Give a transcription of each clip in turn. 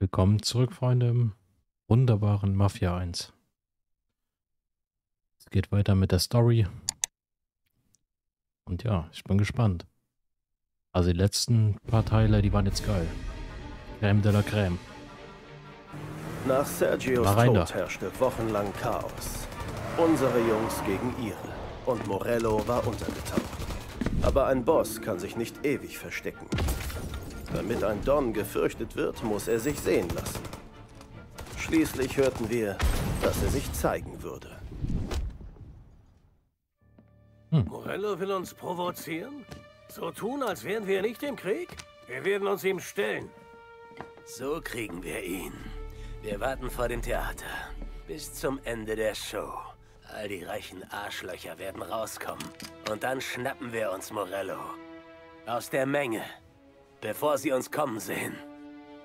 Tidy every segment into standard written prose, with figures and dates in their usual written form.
Willkommen zurück, Freunde, im wunderbaren Mafia 1. Es geht weiter mit der Story. Und ja, ich bin gespannt. Also die letzten paar Teile, die waren jetzt geil. Crème de la Crème. Nach Sergios Tod herrschte wochenlang Chaos. Unsere Jungs gegen ihre. Und Morello war untergetaucht. Aber ein Boss kann sich nicht ewig verstecken. Damit ein Don gefürchtet wird, muss er sich sehen lassen. Schließlich hörten wir, dass er sich zeigen würde. Morello will uns provozieren? So tun, als wären wir nicht im Krieg? Wir werden uns ihm stellen. So kriegen wir ihn. Wir warten vor dem Theater. Bis zum Ende der Show. All die reichen Arschlöcher werden rauskommen. Und dann schnappen wir uns Morello. Aus der Menge. Bevor sie uns kommen sehen.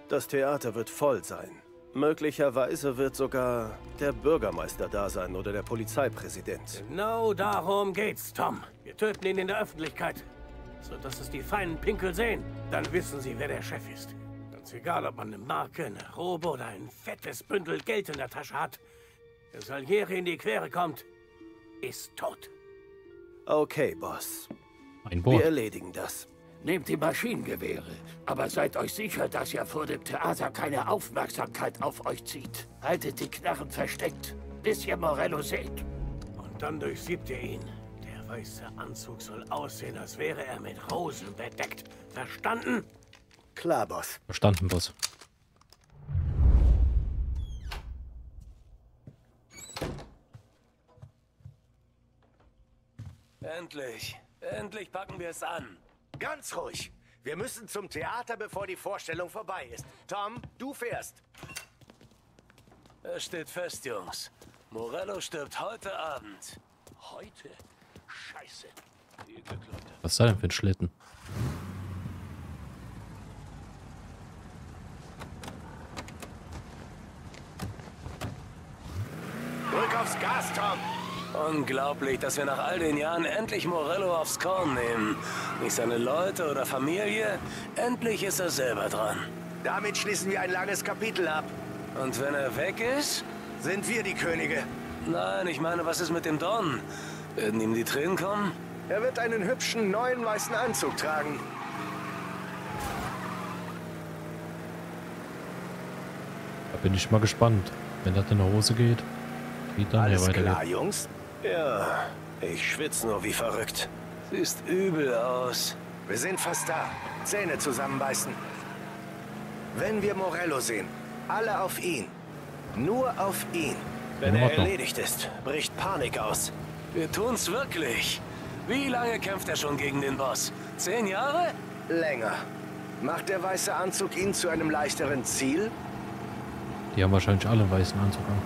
Das Theater wird voll sein. Möglicherweise wird sogar der Bürgermeister da sein oder der Polizeipräsident. Genau darum geht's, Tom. Wir töten ihn in der Öffentlichkeit, sodass es die feinen Pinkel sehen. Dann wissen sie, wer der Chef ist. Ganz egal, ob man eine Marke, eine Robe oder ein fettes Bündel Geld in der Tasche hat. Wer Salieri in die Quere kommt, ist tot. Okay, Boss. Wir erledigen das. Nehmt die Maschinengewehre, aber seid euch sicher, dass ihr vor dem Theater keine Aufmerksamkeit auf euch zieht. Haltet die Knarren versteckt, bis ihr Morello seht. Und dann durchsiebt ihr ihn. Der weiße Anzug soll aussehen, als wäre er mit Rosen bedeckt. Verstanden? Klar, Boss. Verstanden, Boss. Endlich. Endlich packen wir es an. Ganz ruhig. Wir müssen zum Theater, bevor die Vorstellung vorbei ist. Tom, du fährst. Es steht fest, Jungs. Morello stirbt heute Abend. Heute? Scheiße. Was sei denn für ein Schlitten? Drück aufs Gas, Tom. Unglaublich, dass wir nach all den Jahren endlich Morello aufs Korn nehmen. Nicht seine Leute oder Familie, endlich ist er selber dran. Damit schließen wir ein langes Kapitel ab. Und wenn er weg ist? Sind wir die Könige. Nein, ich meine, was ist mit dem Don? Werden ihm die Tränen kommen? Er wird einen hübschen, neuen, weißen Anzug tragen. Da bin ich mal gespannt, wenn das in die Hose geht. Wie dann hier weitergeht. Alles klar, Jungs? Ja, ich schwitze nur wie verrückt. Siehst übel aus. Wir sind fast da. Zähne zusammenbeißen. Wenn wir Morello sehen, alle auf ihn. Nur auf ihn. Wenn er erledigt ist, bricht Panik aus. Wir tun's wirklich. Wie lange kämpft er schon gegen den Boss? 10 Jahre? Länger. Macht der weiße Anzug ihn zu einem leichteren Ziel? Die haben wahrscheinlich alle einen weißen Anzug an.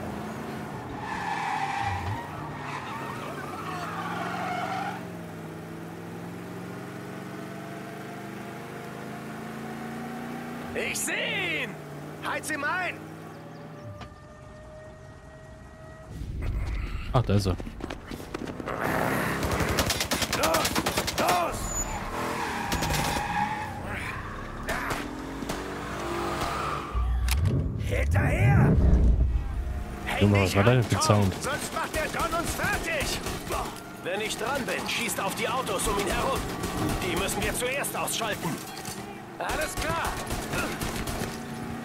Ich seh ihn! Heiz ihm ein! Ach, da ist er. Los! Los! Hinterher! Junge, was war denn für Sound? Sonst macht der Don uns fertig! Wenn ich dran bin, schießt auf die Autos um ihn herum. Die müssen wir zuerst ausschalten. Alles klar!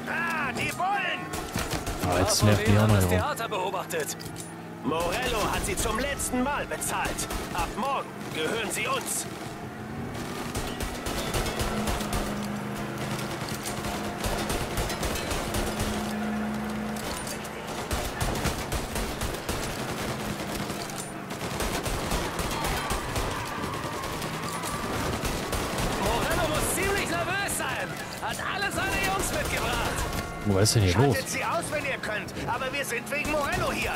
Ah, die wollen! Aber jetzt nervt die Arme herum. Morello hat sie zum letzten Mal bezahlt. Ab morgen gehören sie uns. Was ist denn hier los? Schaltet sie aus, wenn ihr könnt, aber wir sind wegen Morello hier.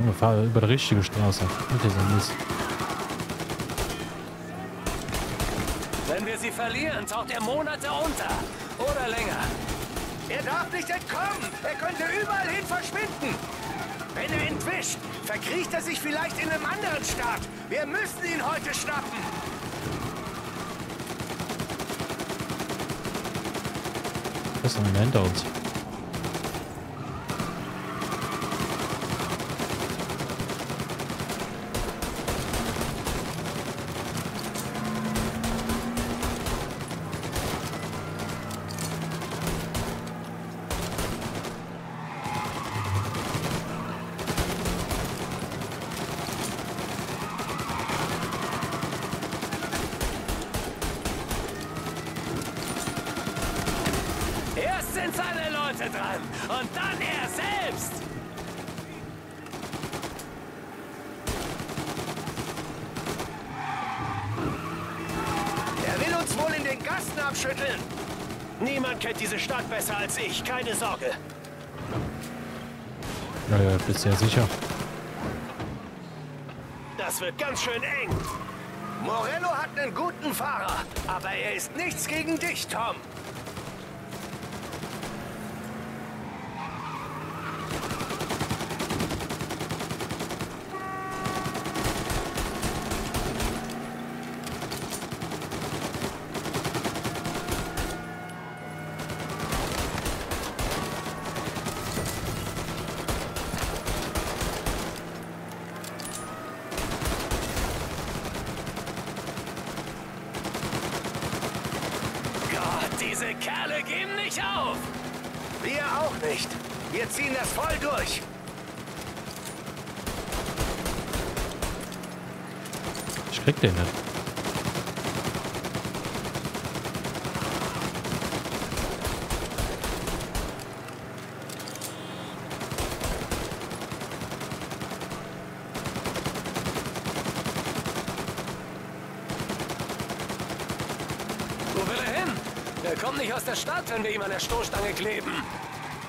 Wir fahren über die richtige Straße. Mit dieser Mist. Wenn wir sie verlieren, taucht er Monate unter. Oder länger. Er darf nicht entkommen. Er könnte überall hin verschwinden. Wenn er entwischt, verkriecht er sich vielleicht in einem anderen Staat. Wir müssen ihn heute schnappen. Was haben wir denn hinter uns? Besser als ich, keine Sorge. Naja, bist ja sicher. Das wird ganz schön eng. Morello hat einen guten Fahrer, aber er ist nichts gegen dich, Tom. Diese Kerle geben nicht auf! Wir auch nicht! Wir ziehen das voll durch! Ich krieg den nicht. Stadt, wenn wir ihm an der Stoßstange kleben.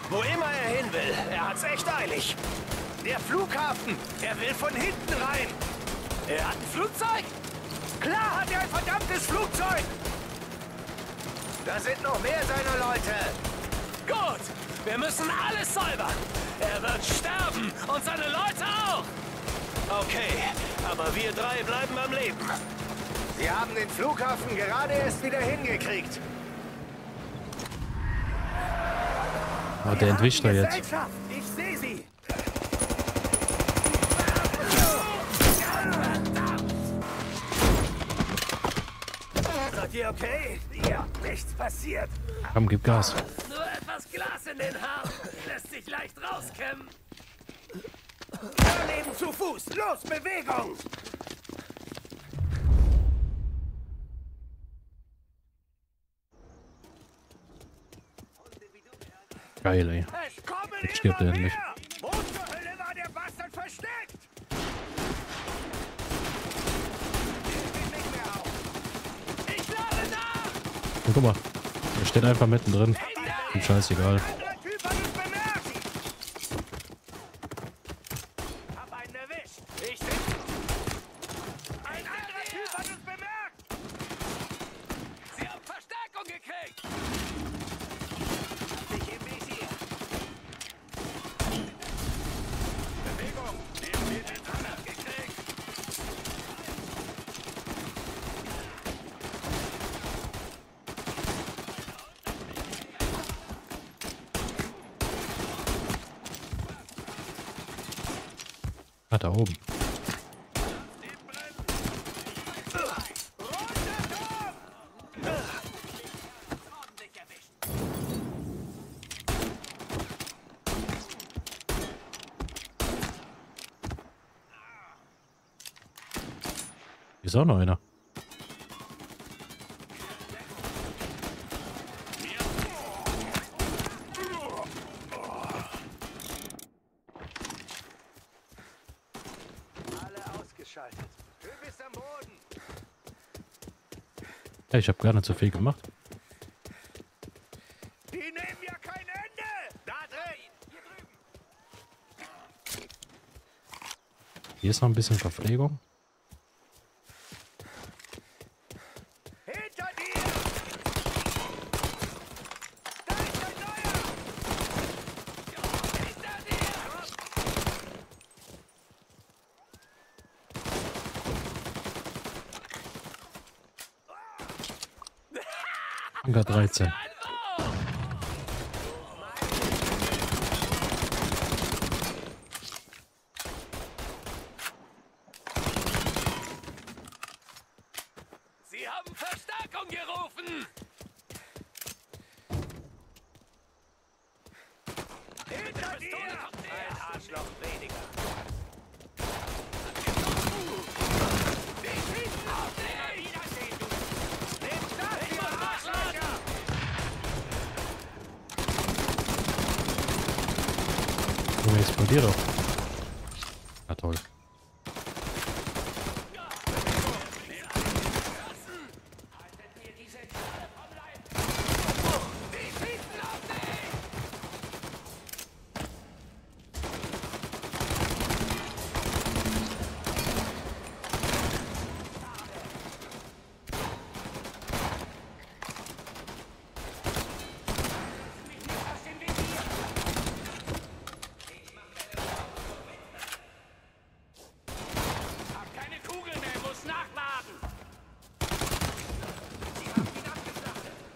Wo immer er hin will, er hat's echt eilig. Der Flughafen, er will von hinten rein. Er hat ein Flugzeug? Klar hat er ein verdammtes Flugzeug. Da sind noch mehr seiner Leute. Gut, wir müssen alles säubern. Er wird sterben und seine Leute auch. Okay, aber wir drei bleiben am Leben. Sie haben den Flughafen gerade erst wieder hingekriegt. Ah, der entwischt er jetzt. Ich sehe sie. Seid ihr okay? Ja, nichts passiert. Komm, gib Gas. Nur etwas Glas in den Haaren. Lässt sich leicht rauskämmen. Daneben zu Fuß. Los, Bewegung! Geil, ey. Jetzt stirbt er endlich. Wo zur Hölle war der Bastard versteckt? Ich lade nach! Na, guck mal, er steht einfach mittendrin. Dem scheißegal. Da oben. Hier ist auch noch einer. Ich habe gar nicht so viel gemacht. Die nehmen ja kein Ende! Da drin! Hier ist noch ein bisschen Verpflegung. Hinter dir! Da ist ein neuer! Hinter dir! Unter 13.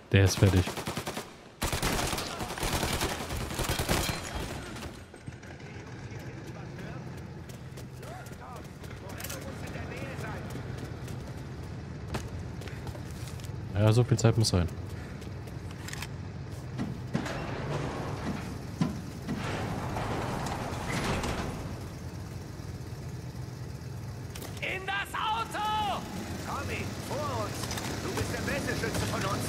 Der ist fertig. Ja, so viel Zeit muss sein. In das Auto! Tommy, vor uns! Du bist der beste Schütze von uns!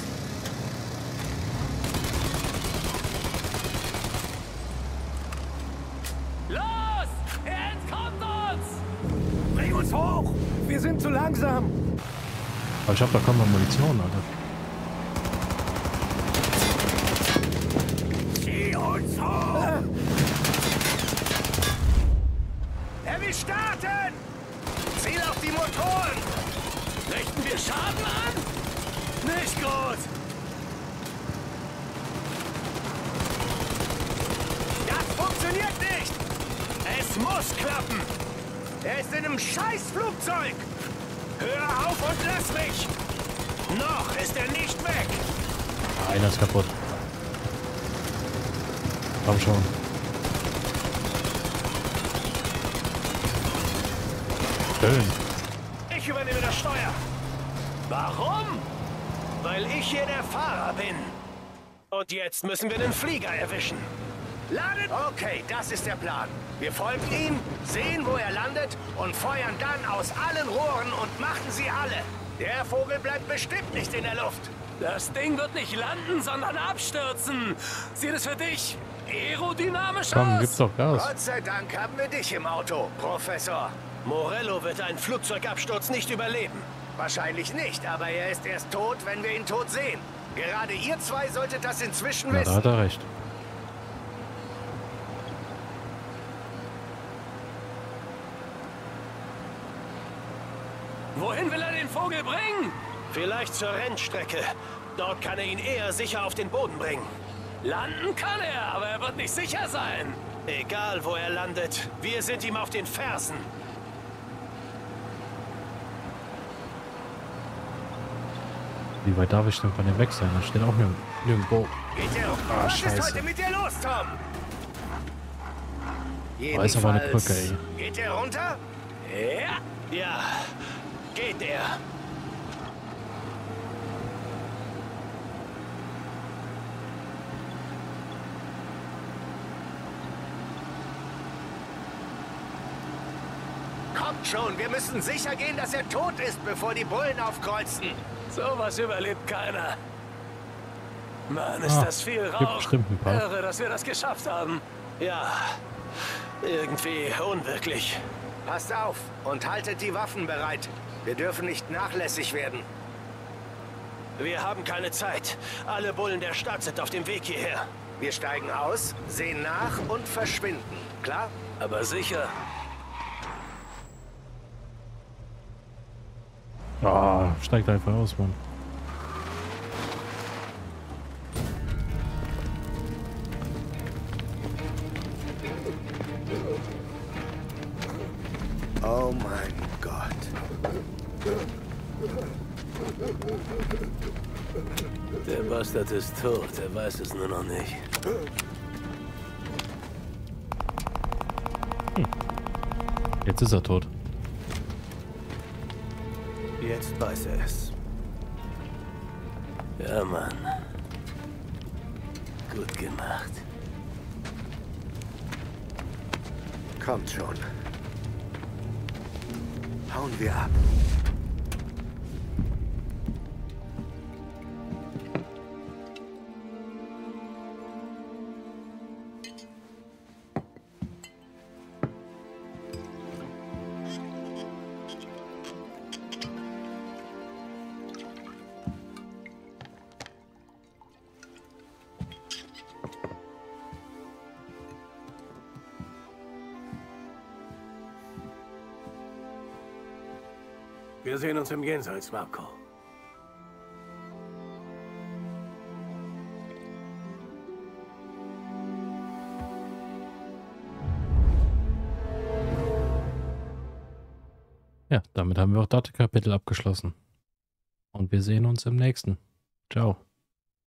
Hoch! Wir sind zu langsam! Aber ich hab da kaum noch Munition, Alter. Zieh uns hoch! Er will starten! Ziel auf die Motoren! Richten wir Schaden an? Nicht gut! Das funktioniert nicht! Es muss klappen! Er ist in einem Scheißflugzeug! Hör auf und lass mich! Noch ist er nicht weg! Einer ist kaputt. Komm schon. Schön. Ich übernehme das Steuer. Warum? Weil ich hier der Fahrer bin. Und jetzt müssen wir den Flieger erwischen. Ladet! Okay, das ist der Plan. Wir folgen ihm, sehen, wo er landet und feuern dann aus allen Rohren und machen sie alle. Der Vogel bleibt bestimmt nicht in der Luft. Das Ding wird nicht landen, sondern abstürzen. Sieh das für dich aerodynamisch aus. Gibt's doch Gas. Gott sei Dank haben wir dich im Auto, Professor. Morello wird einen Flugzeugabsturz nicht überleben. Wahrscheinlich nicht, aber er ist erst tot, wenn wir ihn tot sehen. Gerade ihr zwei solltet das inzwischen wissen. Da hat er recht. Wohin will er den Vogel bringen? Vielleicht zur Rennstrecke. Dort kann er ihn eher sicher auf den Boden bringen. Landen kann er, aber er wird nicht sicher sein. Egal, wo er landet, wir sind ihm auf den Fersen. Wie weit darf ich denn von dem weg sein? Da steht auch nirgendwo. Was ist heute mit dir los, Tom? Jedenfalls. Da ist aber eine Brücke, ey. Geht der runter? Ja. Ja, geht der. Kommt schon, wir müssen sicher gehen, dass er tot ist, bevor die Bullen aufkreuzen. Sowas überlebt keiner. Mann, ist das viel Rauch. Irre, dass wir das geschafft haben. Ja, irgendwie unwirklich. Passt auf und haltet die Waffen bereit. Wir dürfen nicht nachlässig werden. Wir haben keine Zeit. Alle Bullen der Stadt sind auf dem Weg hierher. Wir steigen aus, sehen nach und verschwinden. Klar? Aber sicher. Steigt einfach aus, Mann. Oh mein Gott. Der Bastard ist tot, er weiß es nur noch nicht. Hm. Jetzt ist er tot. Jetzt weiß er es. Ja, Mann. Gut gemacht. Kommt schon. Hauen wir ab. Wir sehen uns im Jenseits, Marco. Ja, damit haben wir auch das Kapitel abgeschlossen. Und wir sehen uns im nächsten. Ciao.